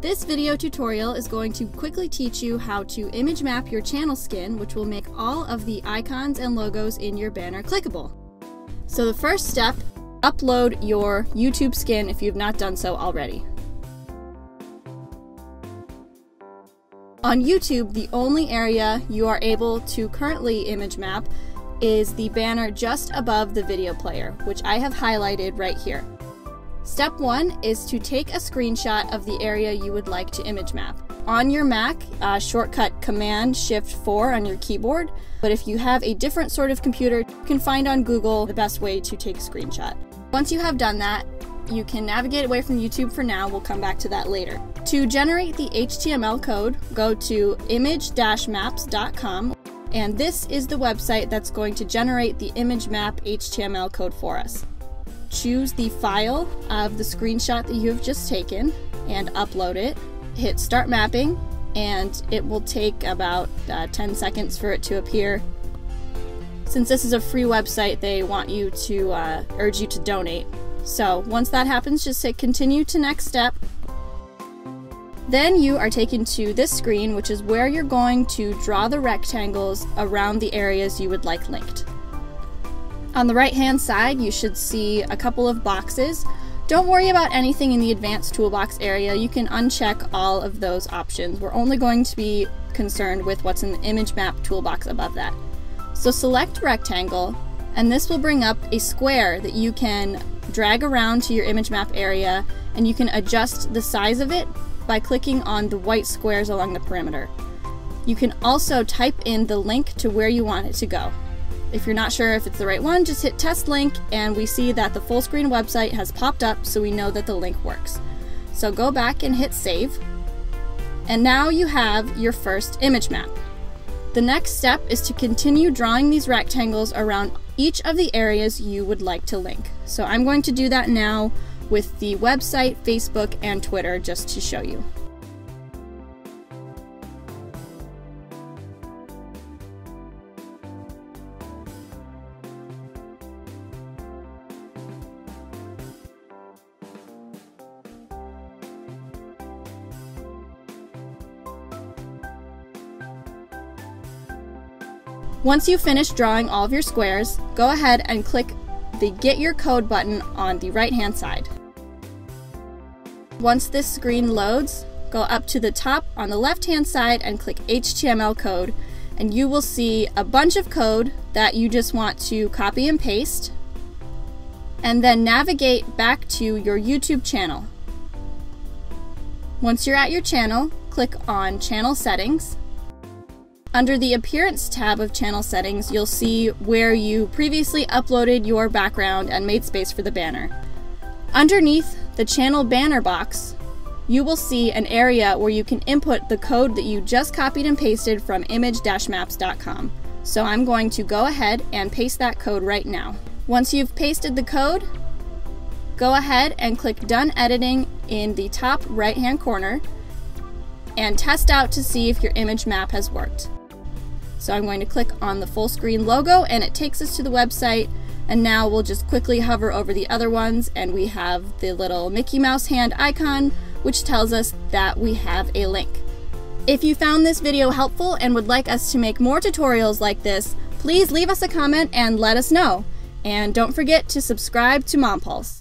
This video tutorial is going to quickly teach you how to image map your channel skin, which will make all of the icons and logos in your banner clickable. So the first step, upload your YouTube skin if you've not done so already. On YouTube, the only area you are able to currently image map is the banner just above the video player, which I have highlighted right here. Step one is to take a screenshot of the area you would like to image map. On your Mac, shortcut Command-Shift-4 on your keyboard, but if you have a different sort of computer, you can find on Google the best way to take a screenshot. Once you have done that, you can navigate away from YouTube for now. We'll come back to that later. To generate the HTML code, go to image-maps.com, and this is the website that's going to generate the image map HTML code for us. Choose the file of the screenshot that you have just taken and upload it. Hit start mapping, and it will take about 10 seconds for it to appear. Since this is a free website, they want you to urge you to donate. So once that happens, just hit continue to next step. Then you are taken to this screen, which is where you're going to draw the rectangles around the areas you would like linked. On the right-hand side, you should see a couple of boxes. Don't worry about anything in the advanced toolbox area. You can uncheck all of those options. We're only going to be concerned with what's in the image map toolbox above that. So select rectangle, and this will bring up a square that you can drag around to your image map area, and you can adjust the size of it by clicking on the white squares along the perimeter. You can also type in the link to where you want it to go. If you're not sure if it's the right one, just hit test link, and we see that the full screen website has popped up, so we know that the link works. So go back and hit save, and now you have your first image map. The next step is to continue drawing these rectangles around each of the areas you would like to link. So I'm going to do that now with the website, Facebook, and Twitter just to show you. Once you finish drawing all of your squares, go ahead and click the Get Your Code button on the right-hand side. Once this screen loads, go up to the top on the left-hand side and click HTML code, and you will see a bunch of code that you just want to copy and paste, and then navigate back to your YouTube channel. Once you're at your channel, click on Channel Settings. Under the Appearance tab of Channel Settings, you'll see where you previously uploaded your background and made space for the banner. Underneath the Channel Banner box, you will see an area where you can input the code that you just copied and pasted from image-maps.com. So I'm going to go ahead and paste that code right now. Once you've pasted the code, go ahead and click Done Editing in the top right-hand corner and test out to see if your image map has worked. So I'm going to click on the full screen logo, and it takes us to the website, and now we'll just quickly hover over the other ones, and we have the little Mickey Mouse hand icon, which tells us that we have a link. If you found this video helpful and would like us to make more tutorials like this, please leave us a comment and let us know. And don't forget to subscribe to MomPulse.